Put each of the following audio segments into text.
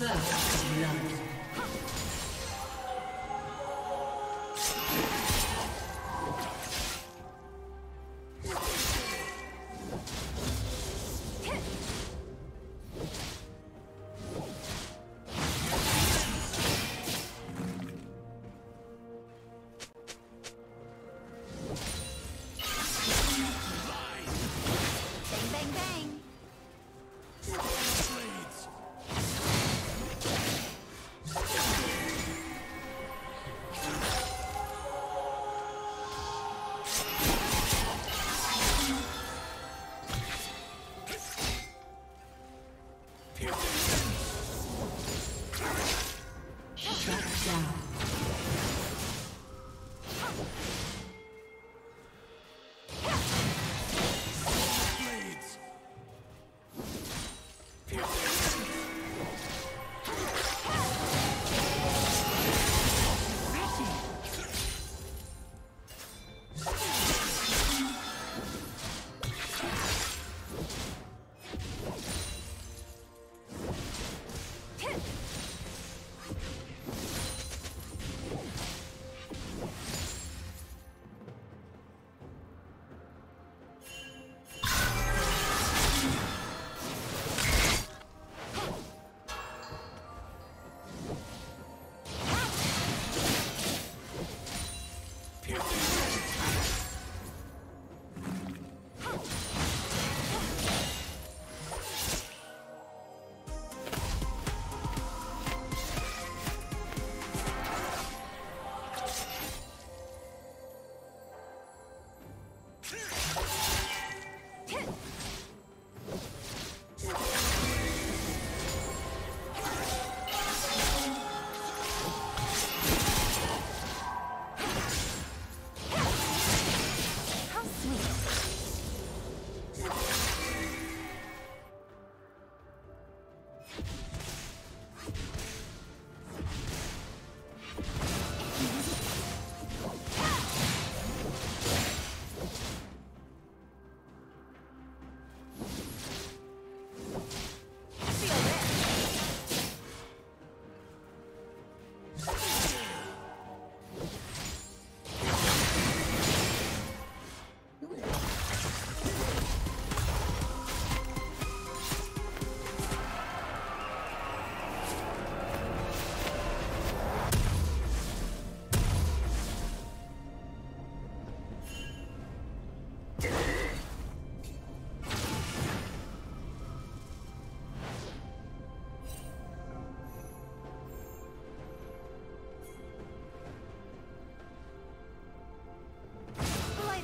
First love.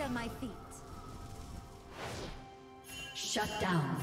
My feet. Shut down.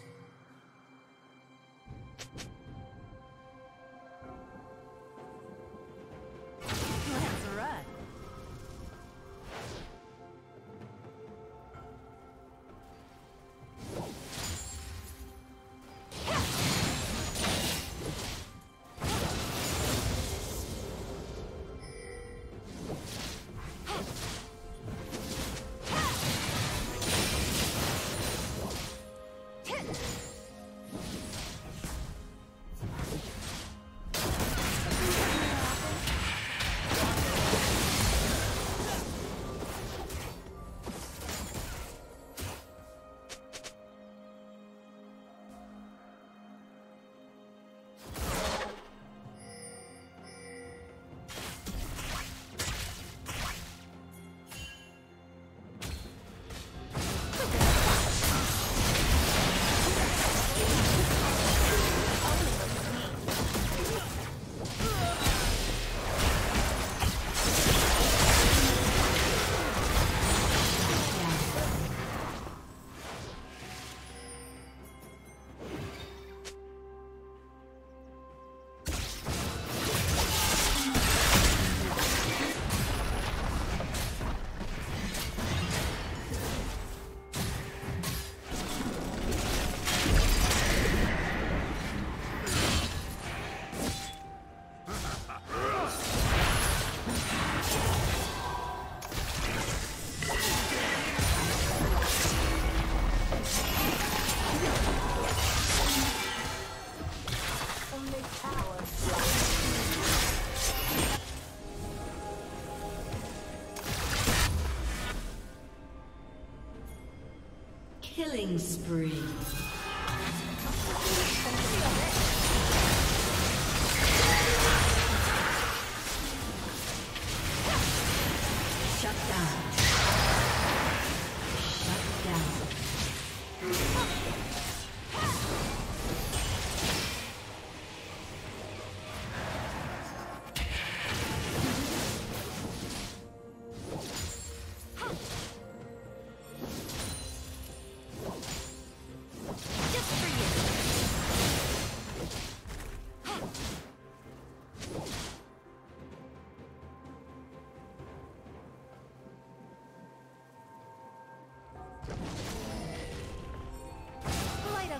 Killing spree.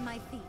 My feet.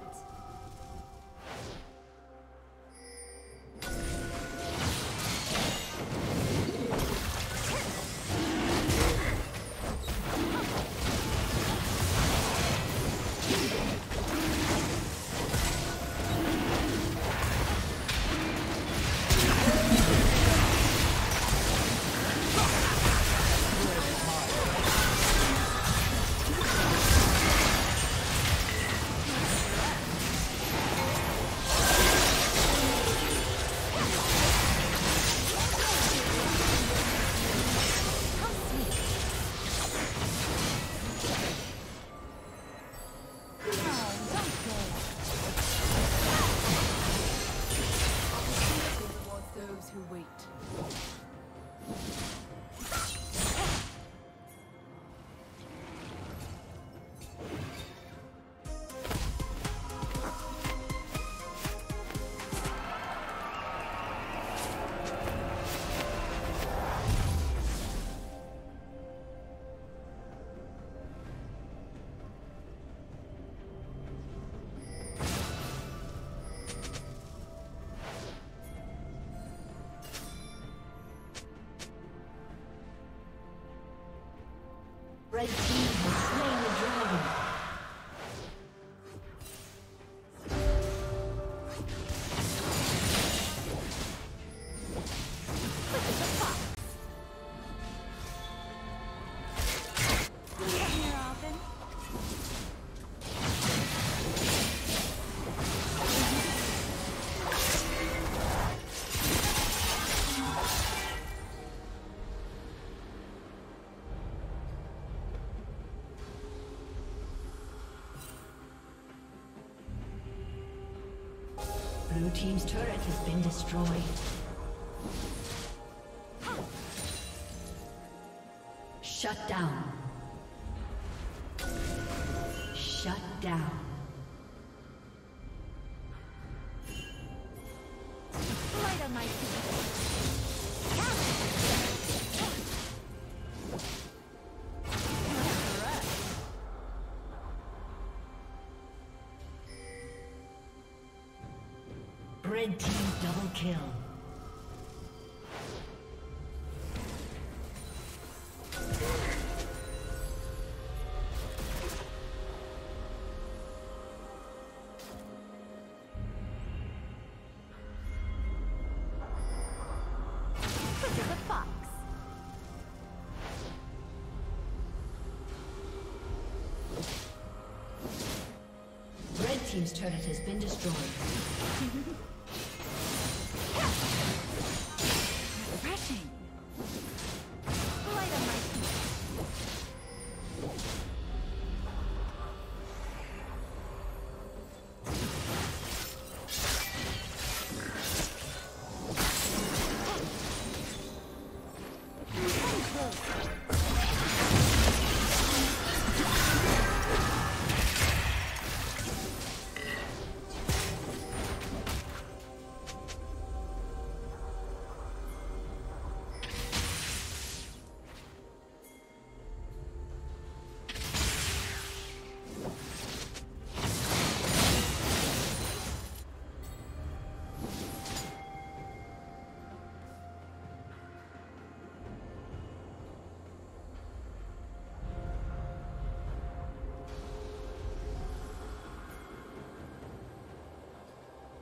Red team has slain the dragon. Blue team's turret has been destroyed. Shut Shut down. Shut down. Light on my feet. Red team double kill. Team's turret has been destroyed. Refreshing. Light on my feet.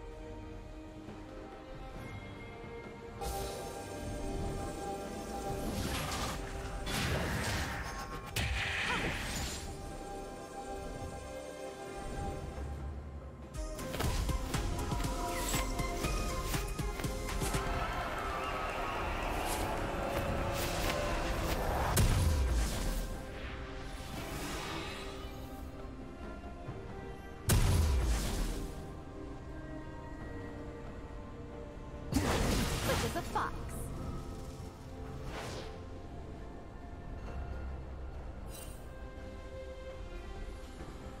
Blue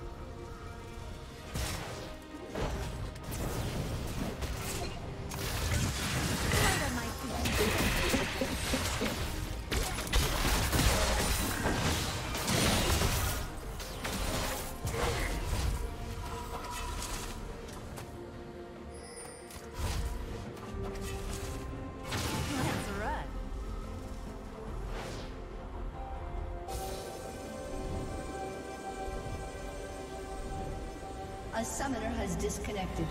A summoner has disconnected.